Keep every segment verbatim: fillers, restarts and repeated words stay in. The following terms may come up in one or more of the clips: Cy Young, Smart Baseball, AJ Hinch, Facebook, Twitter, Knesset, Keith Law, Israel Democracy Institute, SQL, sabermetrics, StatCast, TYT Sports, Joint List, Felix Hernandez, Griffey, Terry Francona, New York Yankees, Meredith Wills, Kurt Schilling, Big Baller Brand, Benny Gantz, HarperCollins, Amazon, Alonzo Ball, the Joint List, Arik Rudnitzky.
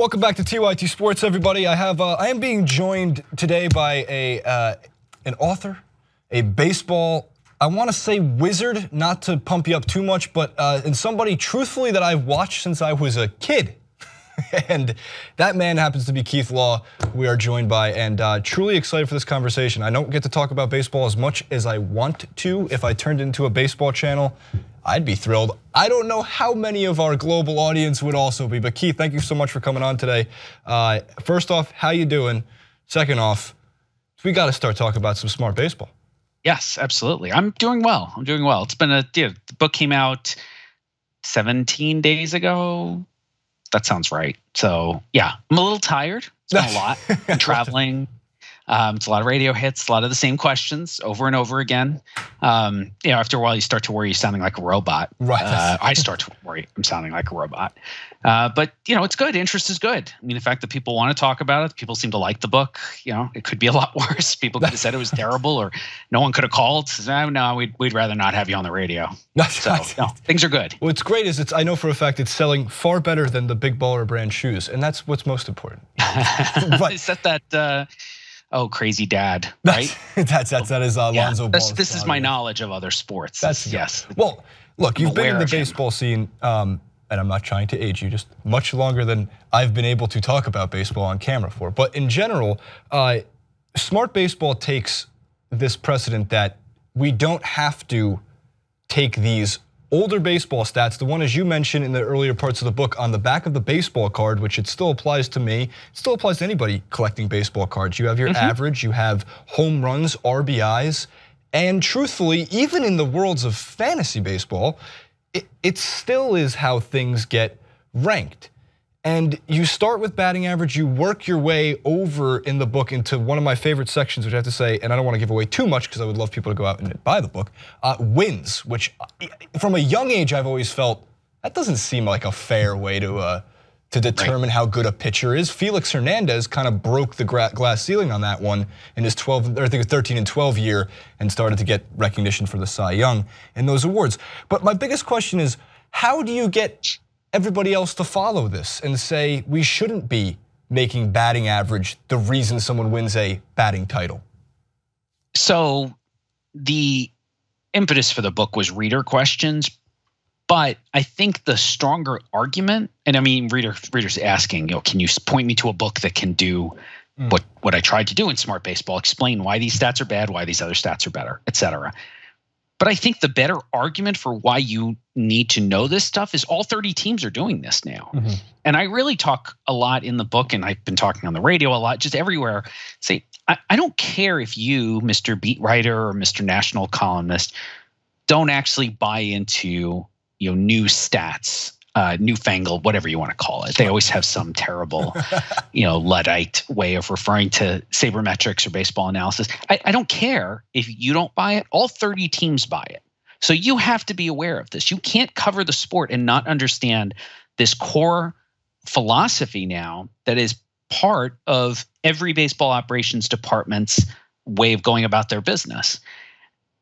Welcome back to T Y T Sports, everybody. I have uh, I am being joined today by a uh, an author, a baseball. I want to say wizard, not to pump you up too much, but uh, and somebody truthfully that I've watched since I was a kid. And that man happens to be Keith Law, who we are joined by, and uh, truly excited for this conversation. I don't get to talk about baseball as much as I want to. If I turned into a baseball channel, I'd be thrilled. I don't know how many of our global audience would also be, but Keith, thank you so much for coming on today. Uh, first off, how you doing? Second off, we got to start talking about some smart baseball. Yes, absolutely. I'm doing well. I'm doing well. It's been a you know, the book came out seventeen days ago. That sounds right. So yeah, I'm a little tired. It's been a lot. I'm traveling. Um, it's a lot of radio hits. A lot of the same questions over and over again. Um, you know, after a while, you start to worry you're sounding like a robot. Right. Uh, I start to worry I'm sounding like a robot. Uh, but you know, it's good. Interest is good. I mean, the fact that people want to talk about it, people seem to like the book. You know, it could be a lot worse. People could have said it was terrible, or no one could have called. No, no, we'd we'd rather not have you on the radio. So no, things are good. What's great is it's I know for a fact it's selling far better than the Big Baller Brand shoes, and that's what's most important. But is that that. Uh, Oh, crazy dad, right? that's, that's, that is Alonzo Ball. Yeah, this is my knowledge of other sports. That's yes. Well, look, you've been in the baseball scene, um, and I'm not trying to age you, just much longer than I've been able to talk about baseball on camera for. But in general, uh, smart baseball takes this precedent that we don't have to take these older baseball stats, the one as you mentioned in the earlier parts of the book on the back of the baseball card, which it still applies to me, still applies to anybody collecting baseball cards. You have your mm-hmm. average, you have home runs, R B Is, and truthfully, even in the worlds of fantasy baseball, it, it still is how things get ranked. And you start with batting average, you work your way over in the book into one of my favorite sections, which I have to say, and I don't want to give away too much because I would love people to go out and buy the book, uh, wins, which from a young age I've always felt that doesn't seem like a fair way to uh, to determine right. how good a pitcher is. Felix Hernandez kind of broke the glass ceiling on that one in his twelve, or I think it was thirteen and twelve year, and started to get recognition for the Cy Young and those awards. But my biggest question is, how do you get everybody else to follow this and say we shouldn't be making batting average the reason someone wins a batting title? So the impetus for the book was reader questions, but I think the stronger argument, and I mean reader readers asking, you know, can you point me to a book that can do mm. what what I tried to do in Smart Baseball, explain why these stats are bad, why these other stats are better, et cetera. But I think the better argument for why you need to know this stuff is all thirty teams are doing this now. Mm-hmm. And I really talk a lot in the book, and I've been talking on the radio a lot, just everywhere. Say, I, I don't care if you, Mister Beat Writer or Mister National Columnist, don't actually buy into you know new stats, uh, newfangled, whatever you want to call it. They always have some terrible, you know, Luddite way of referring to sabermetrics or baseball analysis. I, I don't care if you don't buy it. All thirty teams buy it. So you have to be aware of this. You can't cover the sport and not understand this core philosophy now that is part of every baseball operations department's way of going about their business.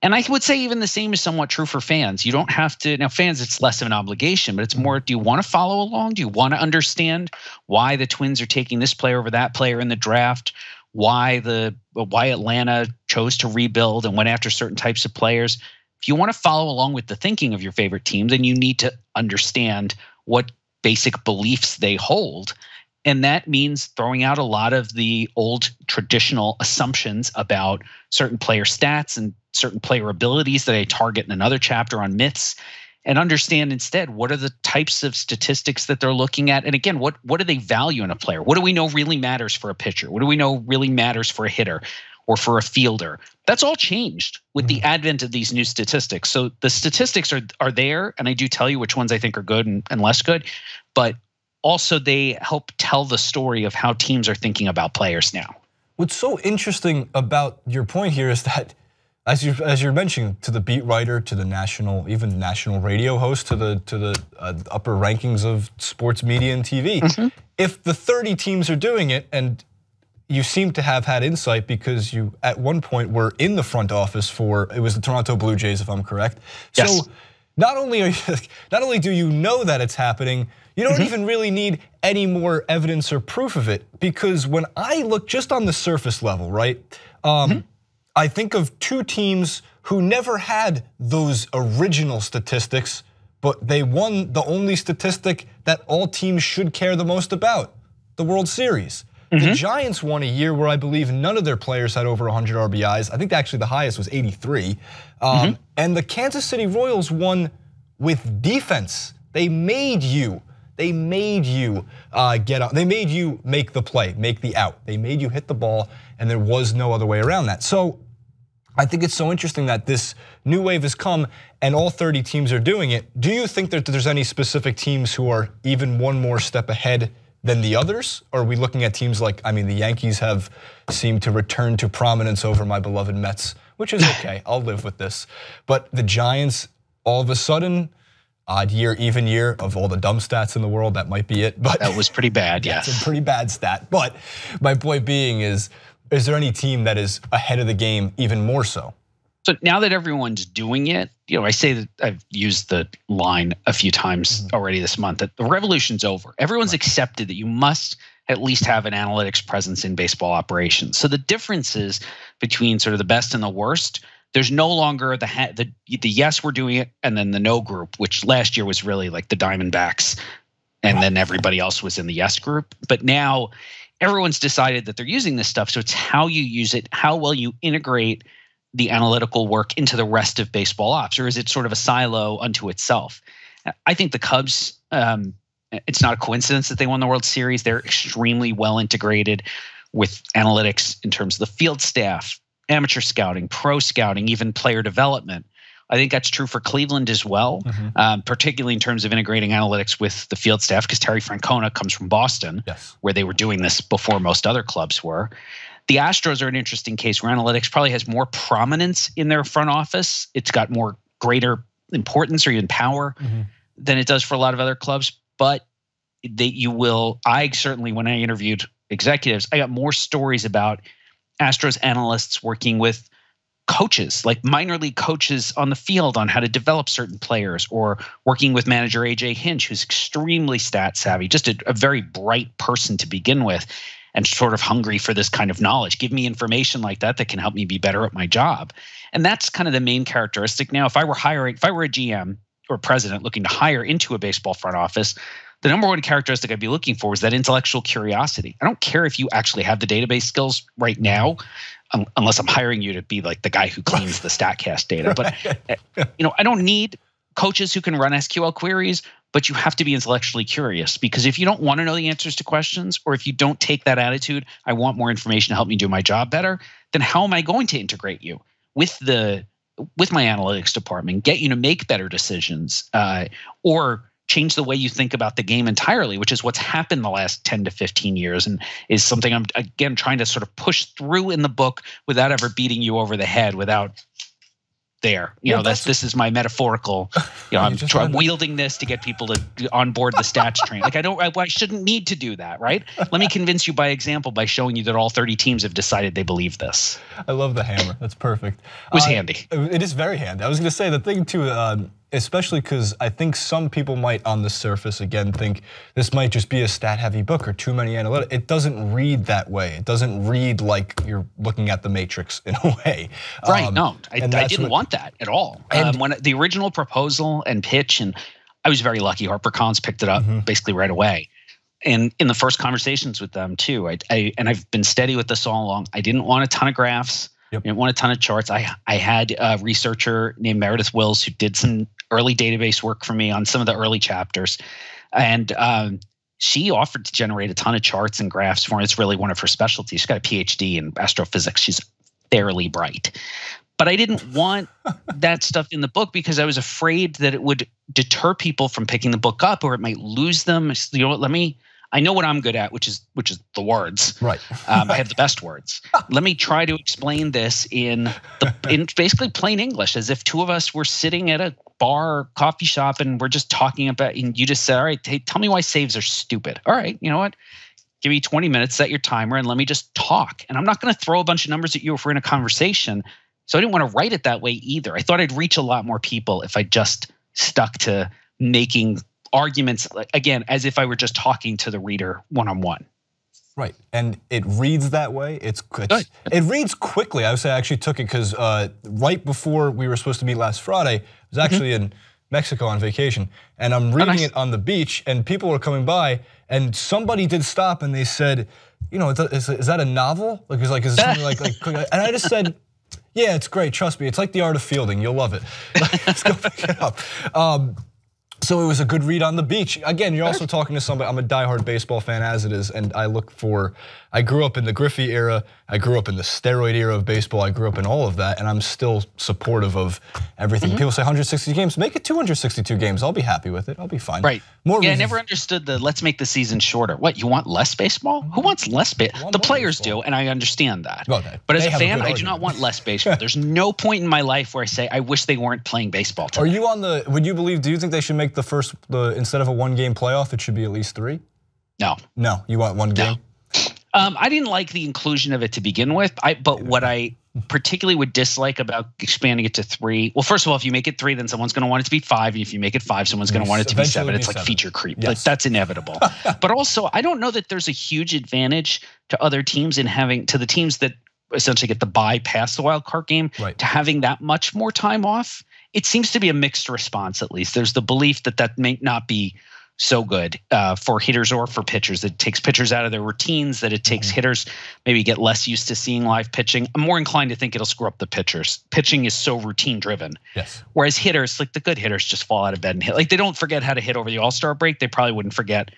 And I would say even the same is somewhat true for fans. You don't have to, now fans, it's less of an obligation, but it's more, do you want to follow along? Do you want to understand why the Twins are taking this player over that player in the draft? Why the why Atlanta chose to rebuild and went after certain types of players? If you want to follow along with the thinking of your favorite team, then you need to understand what basic beliefs they hold. And that means throwing out a lot of the old traditional assumptions about certain player stats and certain player abilities that I target in another chapter on myths, and understand instead what are the types of statistics that they're looking at. And again, what, what do they value in a player? What do we know really matters for a pitcher? What do we know really matters for a hitter or for a fielder? That's all changed with the advent of these new statistics. So the statistics are are there, and I do tell you which ones I think are good and, and less good, but also they help tell the story of how teams are thinking about players now. What's so interesting about your point here is that, as you as you're mentioning, to the beat writer, to the national, even national radio host, to the to the uh, upper rankings of sports media and T V, mm-hmm. if the thirty teams are doing it, and you seem to have had insight because you, at one point, were in the front office for, it was the Toronto Blue Jays, if I'm correct. Yes. So Not only are you, not only do you know that it's happening, you don't mm-hmm. even really need any more evidence or proof of it, because when I look just on the surface level, right, um, mm-hmm. I think of two teams who never had those original statistics, but they won the only statistic that all teams should care the most about, the World Series. Mm-hmm. The Giants won a year where I believe none of their players had over one hundred R B Is. I think actually the highest was eighty-three. Um, mm-hmm. And the Kansas City Royals won with defense. They made you, they made you uh, get out. They made you make the play, make the out. They made you hit the ball, and there was no other way around that. So I think it's so interesting that this new wave has come and all thirty teams are doing it. Do you think that there's any specific teams who are even one more step ahead than the others? Or are we looking at teams like, I mean, the Yankees have seemed to return to prominence over my beloved Mets, which is okay, I'll live with this. But the Giants, all of a sudden, odd year, even year, of all the dumb stats in the world, that might be it. But that was pretty bad, yeah. It's a pretty bad stat. But my point being is, is there any team that is ahead of the game even more so? So now that everyone's doing it, you know, I say that I've used the line a few times mm-hmm. already this month that the revolution's over. Everyone's right. accepted that you must at least have an analytics presence in baseball operations. So the differences between sort of the best and the worst, there's no longer the ha the, the yes, we're doing it, and then the no group, which last year was really like the Diamondbacks, and then everybody else was in the yes group. But now everyone's decided that they're using this stuff, so it's how you use it, how well you integrate the analytical work into the rest of baseball ops, or is it sort of a silo unto itself? I think the Cubs, um, it's not a coincidence that they won the World Series. They're extremely well integrated with analytics in terms of the field staff, amateur scouting, pro scouting, even player development. I think that's true for Cleveland as well, mm-hmm. um, particularly in terms of integrating analytics with the field staff, because Terry Francona comes from Boston, yes. where they were doing this before most other clubs were. The Astros are an interesting case where analytics probably has more prominence in their front office. It's got more greater importance or even power mm-hmm. than it does for a lot of other clubs. But that you will, I certainly, when I interviewed executives, I got more stories about Astros analysts working with coaches, like minor league coaches on the field on how to develop certain players, or working with manager A J Hinch, who's extremely stat savvy, just a, a very bright person to begin with, and sort of hungry for this kind of knowledge. Give me information like that that can help me be better at my job. And that's kind of the main characteristic. Now, if I were hiring, if I were a G M or president looking to hire into a baseball front office, the number one characteristic I'd be looking for is that intellectual curiosity. I don't care if you actually have the database skills right now, um, unless I'm hiring you to be like the guy who cleans the StatCast data. But you know, I don't need coaches who can run S Q L queries, but you have to be intellectually curious, because if you don't want to know the answers to questions, or if you don't take that attitude, I want more information to help me do my job better, then how am I going to integrate you with the with my analytics department, get you to make better decisions, uh, or change the way you think about the game entirely, which is what's happened the last ten to fifteen years, and is something I'm, again, trying to sort of push through in the book without ever beating you over the head, without there, you well, know, that's, that's this is my metaphorical. You know, I'm, you I'm wielding this to get people to on board the stats train. Like I don't, I, I shouldn't need to do that, right? Let me convince you by example by showing you that all thirty teams have decided they believe this. I love the hammer. That's perfect. It was uh, handy. It is very handy. I was going to say the thing too, um, especially because I think some people might, on the surface, again, think this might just be a stat-heavy book or too many analytics. It doesn't read that way. It doesn't read like you're looking at the Matrix in a way. Right, um, no, I, I didn't what, want that at all. Um, when the original proposal and pitch, and I was very lucky, HarperCollins picked it up mm-hmm. basically right away. And in the first conversations with them too, I, I and I've been steady with this all along, I didn't want a ton of graphs. Yep. I didn't want a ton of charts. I, I had a researcher named Meredith Wills who did some early database work for me on some of the early chapters. And um, she offered to generate a ton of charts and graphs for me. It's really one of her specialties. She's got a PhD in astrophysics. She's fairly bright. But I didn't want that stuff in the book because I was afraid that it would deter people from picking the book up, or it might lose them. You know what, let me... I know what I'm good at, which is which is the words. Right. um, I have the best words. Let me try to explain this in the, in basically plain English, as if two of us were sitting at a bar or coffee shop and we're just talking about, and you just said, all right, hey, tell me why saves are stupid. All right, you know what? Give me twenty minutes, set your timer, and let me just talk. And I'm not going to throw a bunch of numbers at you if we're in a conversation. So I didn't want to write it that way either. I thought I'd reach a lot more people if I just stuck to making arguments, again, as if I were just talking to the reader one-on-one. Right, and it reads that way. It's, it's it reads quickly. I would say I actually took it because uh, right before we were supposed to meet last Friday, I was actually mm-hmm. in Mexico on vacation, and I'm reading oh, nice. it on the beach, and people were coming by, and somebody did stop, and they said, "You know, is, is, is that a novel? Like, is like is something like like?" And I just said, "Yeah, it's great. Trust me, it's like The Art of Fielding. You'll love it. Let's go pick it up." Um, So it was a good read on the beach. Again, you're also talking to somebody. I'm a diehard baseball fan as it is, and I look for, I grew up in the Griffey era, I grew up in the steroid era of baseball, I grew up in all of that, and I'm still supportive of everything. Mm-hmm. People say one hundred sixty games, make it two hundred sixty-two games, I'll be happy with it, I'll be fine. Right, More yeah, reasons. I never understood the let's make the season shorter. What, you want less baseball? Who wants less baseball? The players baseball. do, and I understand that. Well, they, but as a fan, a I do not want less baseball. There's no point in my life where I say, I wish they weren't playing baseball today. Are you on the, would you believe, do you think they should make the first, the instead of a one-game playoff, it should be at least three? No. No, you want one no. game? Um, I didn't like the inclusion of it to begin with, I, but what I particularly would dislike about expanding it to three, well, first of all, if you make it three, then someone's going to want it to be five, and if you make it five, someone's going to want it to be seven. It's like seven. feature creep. Yes. Like, that's inevitable. But also, I don't know that there's a huge advantage to other teams in having, to the teams that essentially get the bye past the wild card game, right. to having that much more time off. It seems to be a mixed response, at least. There's the belief that that may not be so good uh, for hitters or for pitchers, that it takes pitchers out of their routines, that it takes mm-hmm. hitters maybe get less used to seeing live pitching. I'm more inclined to think it'll screw up the pitchers. Pitching is so routine driven. Yes. Whereas hitters, like the good hitters, just fall out of bed and hit. Like they don't forget how to hit over the All-Star break. They probably wouldn't forget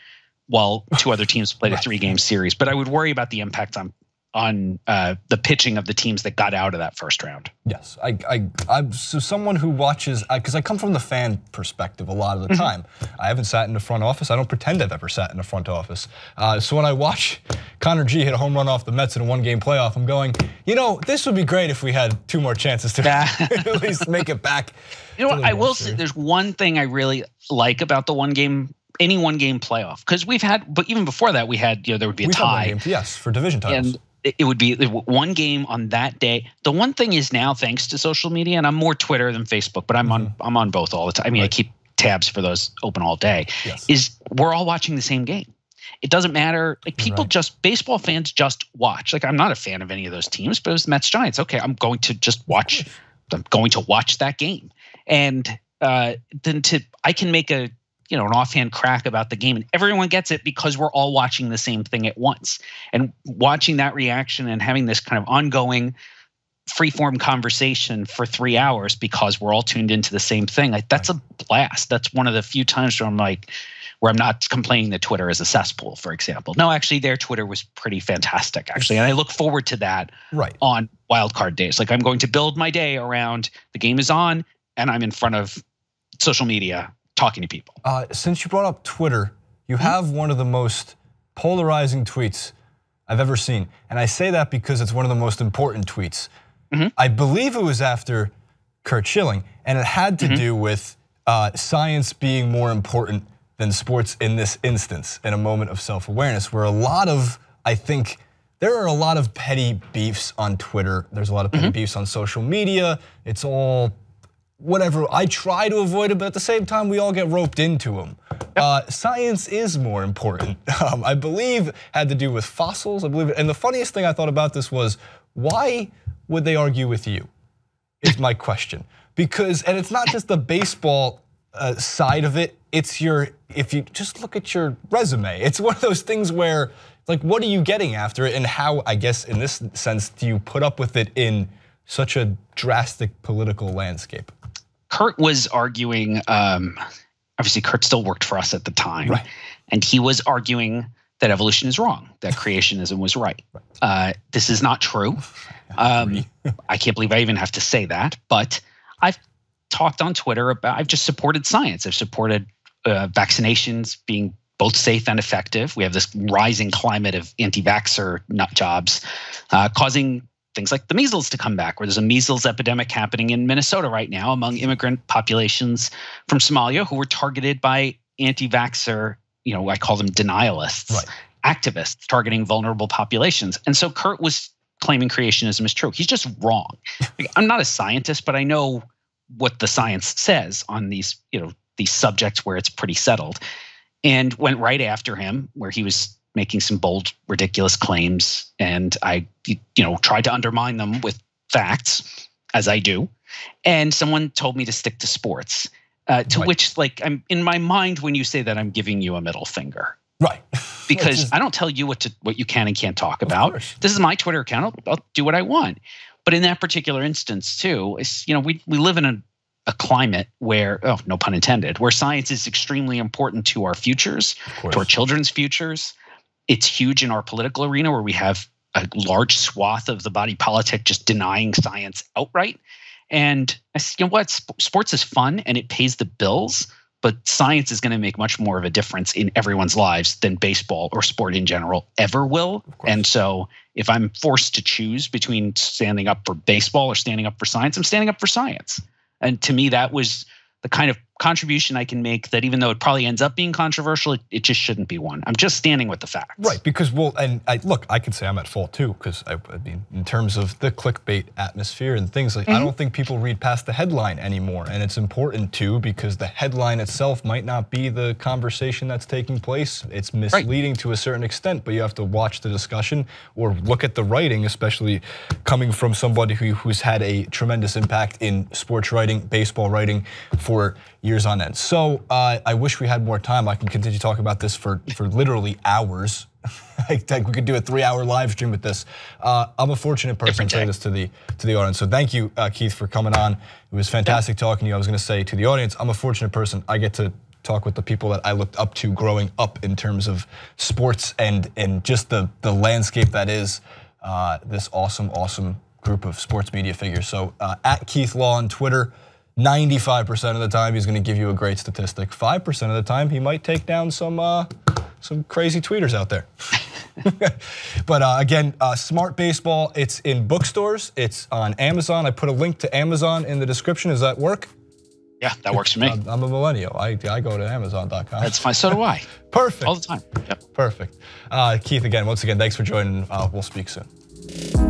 while two other teams played right. a three-game series. But I would worry about the impact on on uh, the pitching of the teams that got out of that first round. Yes, I, I, I'm so someone who watches, because I, I come from the fan perspective a lot of the mm-hmm. time. I haven't sat in the front office. I don't pretend I've ever sat in the front office. Uh, so when I watch Connor G hit a home run off the Mets in a one-game playoff, I'm going, you know, this would be great if we had two more chances to at least make it back. You know what, I will say there's one thing I really like about the one-game any one-game playoff, because we've had, but even before that, we had, you know, there would be a we've tie. Game, yes, for division titles. And it would be one game on that day. The one thing is now, thanks to social media, and I'm more Twitter than Facebook, but I'm mm-hmm. on I'm on both all the time. I mean, right. I keep tabs for those open all day. Yes. Is we're all watching the same game. It doesn't matter. Like people right. just baseball fans just watch. Like I'm not a fan of any of those teams, but it was the Mets Giants. Okay, I'm going to just watch. I'm going to watch that game, and uh, then to I can make a. you know, an offhand crack about the game, and everyone gets it because we're all watching the same thing at once. And watching that reaction and having this kind of ongoing freeform conversation for three hours because we're all tuned into the same thing, like that's a blast. That's one of the few times where I'm like, where I'm not complaining that Twitter is a cesspool, for example. No, actually, their Twitter was pretty fantastic, actually. And I look forward to that right. on wildcard days. Like I'm going to build my day around the game is on and I'm in front of social media talking to people. Uh, since you brought up Twitter, you have one of the most polarizing tweets I've ever seen. And I say that because it's one of the most important tweets. Mm-hmm. I believe it was after Kurt Schilling, and it had to mm-hmm. do with uh, science being more important than sports in this instance, in a moment of self-awareness, where a lot of, I think, there are a lot of petty beefs on Twitter. There's a lot of petty mm-hmm. beefs on social media. It's all whatever, I try to avoid it, but at the same time, we all get roped into them. Yep. Uh, science is more important. Um, I believe had to do with fossils, I believe. And the funniest thing I thought about this was, why would they argue with you, is my question. Because, and it's not just the baseball uh, side of it, it's your, if you just look at your resume, it's one of those things where, like, what are you getting after it? And how, I guess, in this sense, do you put up with it in such a drastic political landscape? Kurt was arguing, um, obviously Kurt still worked for us at the time, right. and he was arguing that evolution is wrong, that creationism was right. right. Uh, this is not true. Um, I can't believe I even have to say that, but I've talked on Twitter about, I've just supported science. I've supported uh, vaccinations being both safe and effective. We have this rising climate of anti-vaxxer nut jobs uh, causing things like the measles to come back, where there's a measles epidemic happening in Minnesota right now among immigrant populations from Somalia who were targeted by anti-vaxxer, you know, I call them denialists, right. activists targeting vulnerable populations. And so Kurt was claiming creationism is true. He's just wrong. Like, I'm not a scientist, but I know what the science says on these, you know, these subjects where it's pretty settled, and went right after him where he was making some bold, ridiculous claims. And I, you know, tried to undermine them with facts, as I do. And someone told me to stick to sports, uh, to right. which, like, I'm in my mind when you say that, I'm giving you a middle finger. Right. Because just, I don't tell you what to what you can and can't talk about. Course. This is my Twitter account. I'll, I'll do what I want. But in that particular instance, too, it's, you know, we we live in a, a climate where, oh, no pun intended, where science is extremely important to our futures, to our children's futures. It's huge in our political arena where we have a large swath of the body politic just denying science outright. And I said, you know what? Sports is fun and it pays the bills, but science is going to make much more of a difference in everyone's lives than baseball or sport in general ever will. And so if I'm forced to choose between standing up for baseball or standing up for science, I'm standing up for science. And to me, that was the kind of contribution I can make that even though it probably ends up being controversial, it, it just shouldn't be one. I'm just standing with the facts. Right, because well, and I, look, I could say I'm at fault too, because I, I mean, in terms of the clickbait atmosphere and things like, mm-hmm. I don't think people read past the headline anymore, and it's important too, because the headline itself might not be the conversation that's taking place. It's misleading right. to a certain extent, but you have to watch the discussion or look at the writing, especially coming from somebody who, who's had a tremendous impact in sports writing, baseball writing for years on end. So uh, I wish we had more time. I can continue talking about this for, for literally hours. I think we could do a three hour live stream with this. Uh, I'm a fortunate person to say this to the, to the audience. So thank you, uh, Keith, for coming on. It was fantastic talking to you. I was gonna say to the audience, I'm a fortunate person. I get to talk with the people that I looked up to growing up in terms of sports and, and just the, the landscape that is uh, this awesome, awesome group of sports media figures. So uh, at Keith Law on Twitter, ninety-five percent of the time, he's gonna give you a great statistic. five percent of the time, he might take down some uh, some crazy tweeters out there. But uh, again, uh, Smart Baseball, it's in bookstores, it's on Amazon. I put a link to Amazon in the description. Does that work? Yeah, that works for me. I'm, I'm a millennial, I, I go to amazon dot com. That's fine, so do I. Perfect. All the time, yep. Perfect. Uh, Keith, again, once again, thanks for joining. Uh, we'll speak soon.